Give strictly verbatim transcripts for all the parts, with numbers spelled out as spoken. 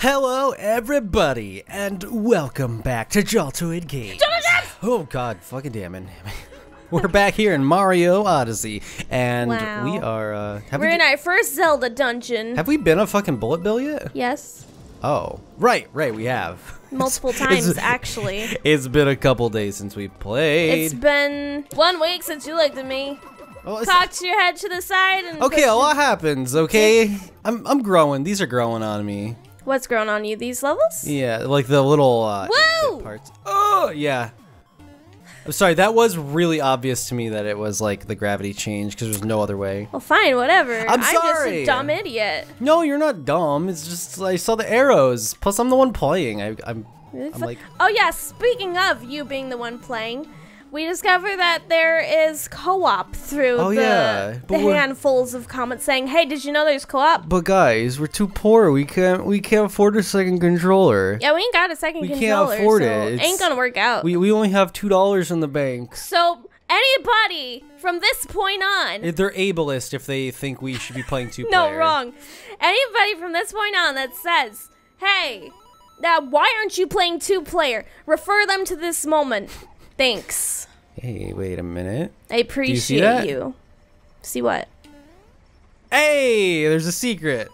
Hello everybody, and welcome back to Jaltoid Games. Oh god, fucking damn it. We're back here in Mario Odyssey, and wow. we are, uh... We're we in our first Zelda dungeon. Have we been on fucking Bullet Bill yet? Yes. Oh. Right, right, we have. Multiple times, it's, actually. It's been a couple days since we played. It's been one week since you looked at me. Well, cocked your head to the side and... Okay, a lot happens, okay? I'm, I'm growing. These are growing on me. What's growing on you? These levels? Yeah, like the little uh, Whoa! parts. Oh, yeah. I'm sorry, that was really obvious to me that it was like the gravity change because there's no other way. Well, fine, whatever. I'm sorry. I'm just a dumb idiot. No, you're not dumb. It's just I saw the arrows. Plus, I'm the one playing. I, I'm, I'm like. Oh yeah. Speaking of you being the one playing, we discovered that there is co-op through oh, the, yeah. the handfuls of comments saying, "Hey, did you know there's co-op?" But guys, we're too poor. We can't. We can't afford a second controller. Yeah, we ain't got a second we controller. We can't afford so it. It's, ain't gonna work out. We we only have two dollars in the bank. So anybody from this point on, if they're ableist if they think we should be playing two. No, wrong. Anybody from this point on that says, "Hey, now why aren't you playing two player?" Refer them to this moment. Thanks. Hey, wait a minute. I appreciate you see that? you. See what? Hey, there's a secret.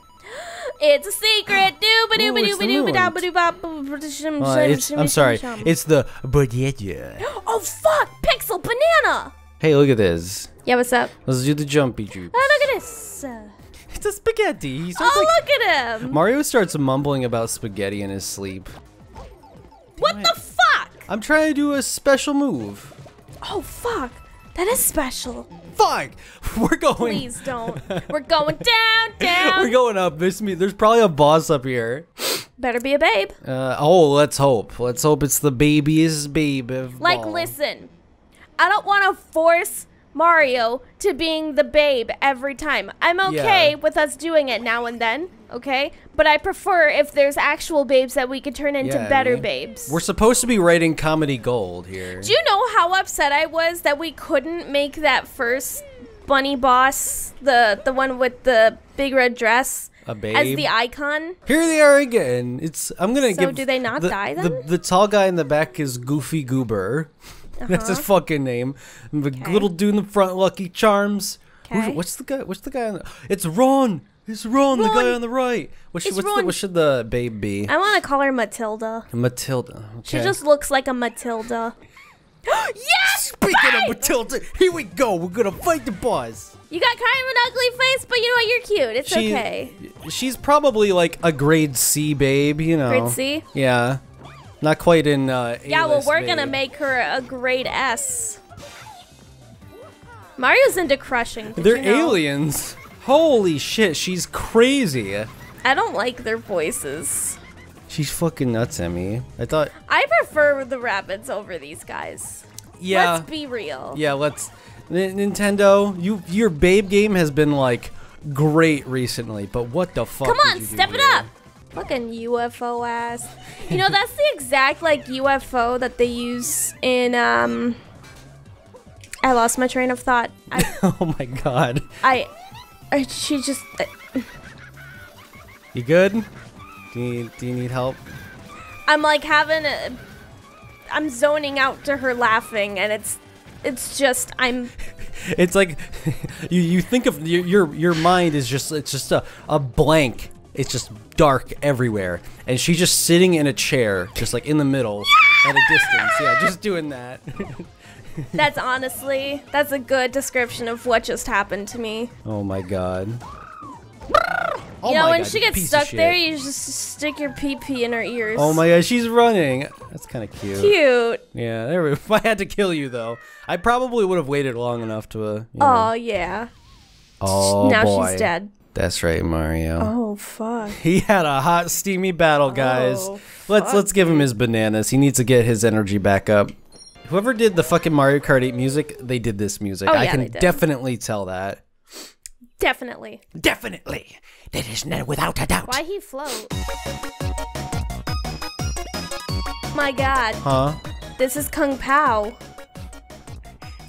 It's a secret. I'm sorry. It's the bodega. Oh fuck! Pixel banana. Hey, look at this. Yeah, what's up? Let's do the jumpy juice. Oh, look at this. It's a spaghetti. Oh, like... look at him. Mario starts mumbling about spaghetti in his sleep. What Damn the? It. I'm trying to do a special move. Oh, fuck. That is special. Fuck. We're going. Please don't. We're going down, down. We're going up. There's, me. There's probably a boss up here. Better be a babe. Uh, oh, let's hope. Let's hope it's the baby's babe. Like, ball. Listen. I don't want to force Mario to being the babe every time. I'm okay yeah. with us doing it now and then. Okay, but I prefer if there's actual babes that we could turn into yeah, better I mean, babes. We're supposed to be writing comedy gold here. Do you know how upset I was that we couldn't make that first bunny boss, the the one with the big red dress, a babe as the icon? Here they are again. It's I'm gonna so give. So do they not the, die then? The, the tall guy in the back is Goofy Goober. Uh-huh. That's his fucking name. And the okay. little dude in the front, Lucky Charms. Okay. What's the guy? What's the guy? On the, it's Ron. It's Ron, Ron, the guy on the right. What should, what's the, what should the babe be? I want to call her Matilda. Matilda. Okay. She just looks like a Matilda. Yes! Speaking babe! of Matilda, here we go. We're going to fight the boss. You got kind of an ugly face, but you know what? You're cute. It's she, okay. She's probably like a grade C babe, you know. Grade C? Yeah. Not quite in uh, A-list Yeah, well, we're going to make her a grade S. Mario's into crushing. They're you know? aliens. Holy shit, she's crazy. I don't like their voices. She's fucking nuts at me. I thought... I prefer the rabbits over these guys. Yeah. Let's be real. Yeah, let's... N Nintendo, you your babe game has been, like, great recently, but what the fuck Come on, step it up! Fucking U F O ass. You know, that's the exact, like, U F O that they use in, um... I lost my train of thought. I... oh my god. I... She just. Uh, you good? Do you need, do you need help? I'm like having a. I'm zoning out to her laughing, and it's, it's just I'm. It's like, you you think of your your, your mind is just it's just a, a blank. It's just dark everywhere, and she's just sitting in a chair, just like in the middle, yeah! at a distance. Yeah, just doing that. That's honestly, that's a good description of what just happened to me. Oh my god. Oh you know, my when god, she gets stuck there, you just stick your pee-pee in her ears. Oh my god, she's running. That's kind of cute. Cute. Yeah, there we go. If I had to kill you, though, I probably would have waited long enough to, uh, you know. Oh, yeah. Oh, now boy. She's dead. That's right, Mario. Oh, fuck. He had a hot, steamy battle, guys. Oh, let's Let's give him his bananas. He needs to get his energy back up. Whoever did the fucking Mario Kart eight music, they did this music. Oh, yeah, I can definitely tell that. Definitely. Definitely. That is not without a doubt. Why he float? My god. Huh? This is Kung Pao.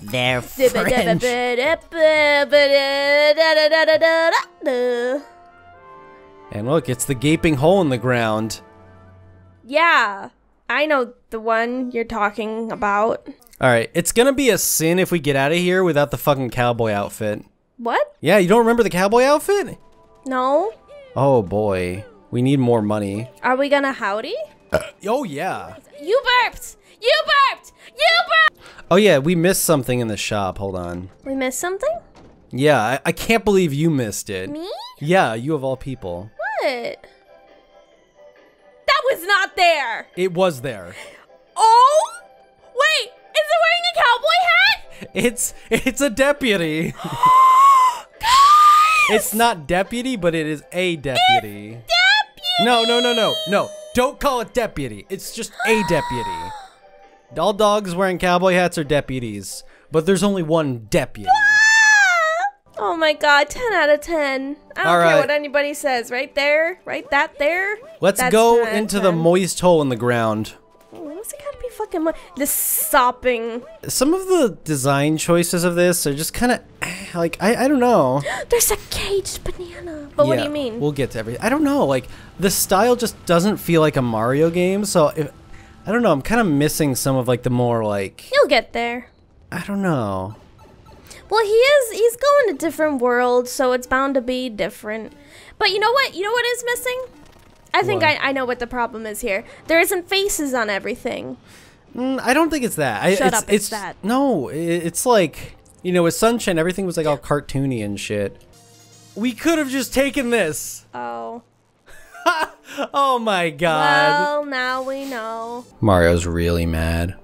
They're French. And look, it's the gaping hole in the ground. Yeah, I know the one you're talking about. All right, it's gonna be a sin if we get out of here without the fucking cowboy outfit. What? Yeah, you don't remember the cowboy outfit? No. Oh boy, we need more money. Are we gonna howdy? Oh yeah. You burped! You burped! You burped! Oh yeah, we missed something in the shop, hold on. We missed something? Yeah, I, I can't believe you missed it. Me? Yeah, you of all people. What? That was not there! It was there. Oh! Wait! Is it wearing a cowboy hat? It's it's a deputy. Guys! It's not deputy, but it is a deputy. It's deputy! No, no, no, no, no. Don't call it deputy. It's just a deputy. All dogs wearing cowboy hats are deputies, but there's only one deputy. Oh my god, ten out of ten. I don't All right. care what anybody says. Right there, right that there. Let's That's go into the moist hole in the ground. Why does it gotta be fucking mo This sopping. Some of the design choices of this are just kind of like, I, I don't know. There's a caged banana. But yeah, what do you mean? We'll get to everything. I don't know. Like, the style just doesn't feel like a Mario game. So, if, I don't know. I'm kind of missing some of like the more like... You'll get there. I don't know. Well, he is, he's going to different worlds, so it's bound to be different. But you know what? You know what is missing? I think I, I know what the problem is here. There isn't faces on everything. Mm, I don't think it's that. I, Shut it's, up, it's, it's that. No, it, it's like, you know, with Sunshine, everything was like all cartoony and shit. We could have just taken this. Oh. Oh my god. Well, now we know. Mario's really mad.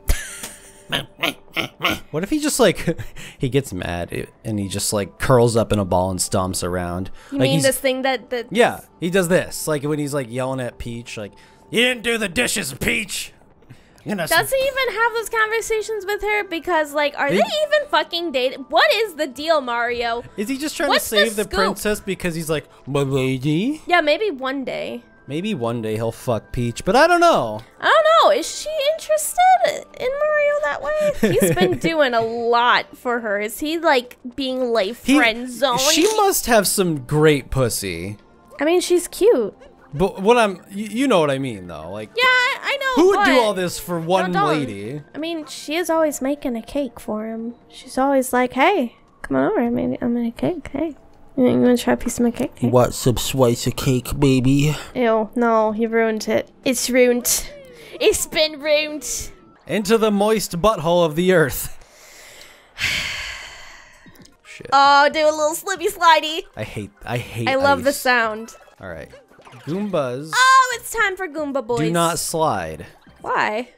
What if he just like he gets mad and he just like curls up in a ball and stomps around? You like mean this thing that that yeah, he does this like when he's like yelling at Peach, like, you didn't do the dishes, Peach. Does he even have those conversations with her? Because like, are they, they even fucking dating? What is the deal, Mario? Is he just trying What's to save the, the princess because he's like, my lady? Yeah, maybe one day. Maybe one day he'll fuck Peach, but I don't know. I don't know. Is she interested in Mario that way? He's been doing a lot for her. Is he like being like friend zone? She must have some great pussy. I mean, she's cute. But what I'm, you, you know what I mean though. Like, yeah, I know. Who would do all this for one no, lady? I mean, she is always making a cake for him. She's always like, hey, come on over. I made, I made a cake. Hey. You wanna try a piece of my cake? Hey? What's some slice of cake, baby? Ew, no, you ruined it. It's ruined. It's been ruined. Into the moist butthole of the earth. Shit. Oh, do a little slippy slidey. I hate, I hate I love ice. The sound. All right, Goombas. Oh, it's time for Goomba boys. Do not slide. Why?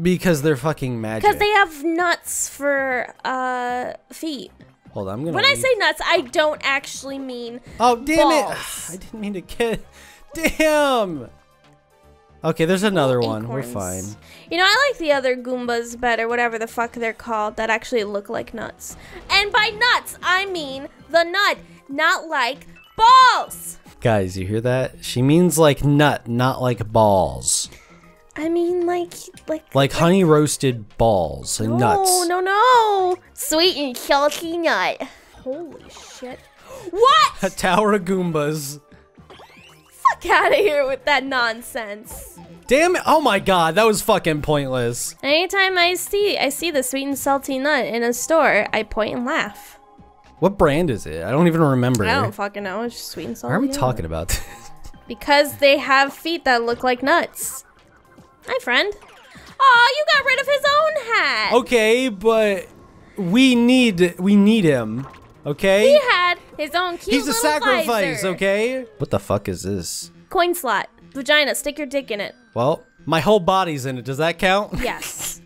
Because they're fucking magic. Because they have nuts for uh, feet. Hold on, I'm gonna when leave. I say nuts, I don't actually mean Oh, damn balls. It. I didn't mean to get... Damn. Okay, there's another oh, one. Acorns. We're fine. You know, I like the other Goombas better, whatever the fuck they're called, that actually look like nuts. And by nuts, I mean the nut, not like balls. Guys, you hear that? She means like nut, not like balls. I mean, like, like, like honey roasted balls and no, nuts. No, no, no! Sweet and chalky nut. Holy shit! What? A tower of Goombas. Fuck out of here with that nonsense. Damn it! Oh my god, that was fucking pointless. Anytime I see, I see the sweet and salty nut in a store, I point and laugh. What brand is it? I don't even remember. I don't fucking know. It's just sweet and salty. Why are we nut? Talking about this? Because they have feet that look like nuts. Hi, friend. Aw, you got rid of his own hat. Okay, but we need we need him. Okay. He had his own cute He's a sacrifice. Visor. Okay. What the fuck is this? Coin slot. Vagina. Stick your dick in it. Well, my whole body's in it. Does that count? Yes.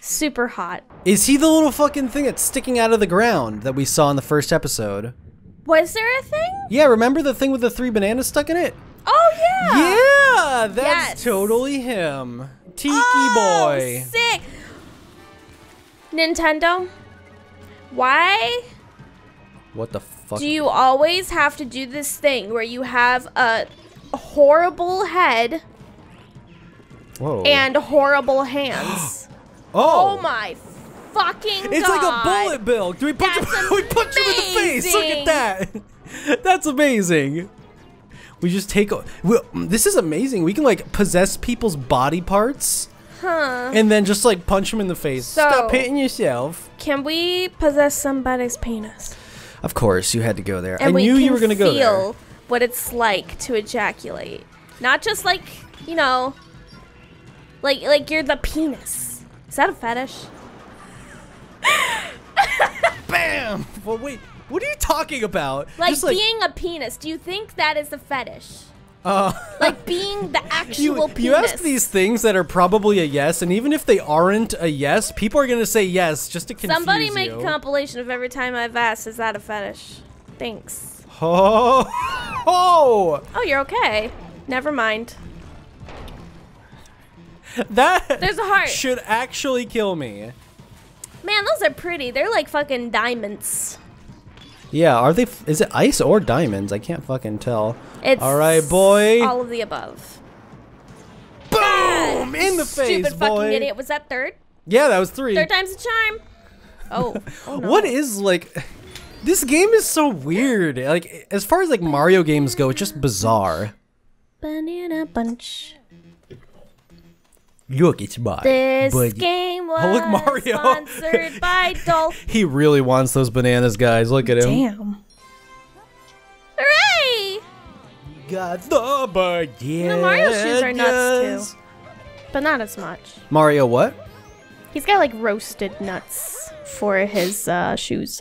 Super hot. Is he the little fucking thing that's sticking out of the ground that we saw in the first episode? Was there a thing? Yeah. Remember the thing with the three bananas stuck in it? Oh yeah. Yeah. Yeah, that's yes. totally him. Tiki oh, boy. Sick. Nintendo, why? What the fuck? Do you always have to do this thing where you have a horrible head Whoa. And horrible hands? Oh. Oh my fucking it's god. It's like a bullet bill. Do we punch, him? We punch him in the face? Look at that. That's amazing. We just take. We, this is amazing. We can like possess people's body parts, huh? And then just like punch them in the face. So, stop hitting yourself. Can we possess somebody's penis? Of course, you had to go there. And I we knew can you were gonna feel go there. What it's like to ejaculate, not just like you know, like like you're the penis. Is that a fetish? Bam! Well, wait. What are you talking about? Like, like being a penis. Do you think that is a fetish? Uh, like being the actual you, penis. You ask these things that are probably a yes, and even if they aren't a yes, people are going to say yes just to confuse you. Somebody make you. a compilation of every time I've asked, is that a fetish? Thanks. Oh. Oh, oh you're okay. Never mind. That There's a heart. Should actually kill me. Man, those are pretty. They're like fucking diamonds. Yeah, are they? F is it ice or diamonds? I can't fucking tell. It's all right, boy. All of the above. Boom! God, in the face, stupid boy. Fucking idiot. Was that third? Yeah, that was three. Third time's a charm. Oh. Oh no. What is like? This game is so weird. Like as far as like Mario games go, it's just bizarre. Banana bunch. Look, it's mine. This but, game was oh, look, Mario. Sponsored by Dolph. He really wants those bananas, guys. Look at him. Damn. Hooray! Got the bananas. You know, Mario's shoes are nuts, too. But not as much. Mario what? He's got, like, roasted nuts for his uh, shoes.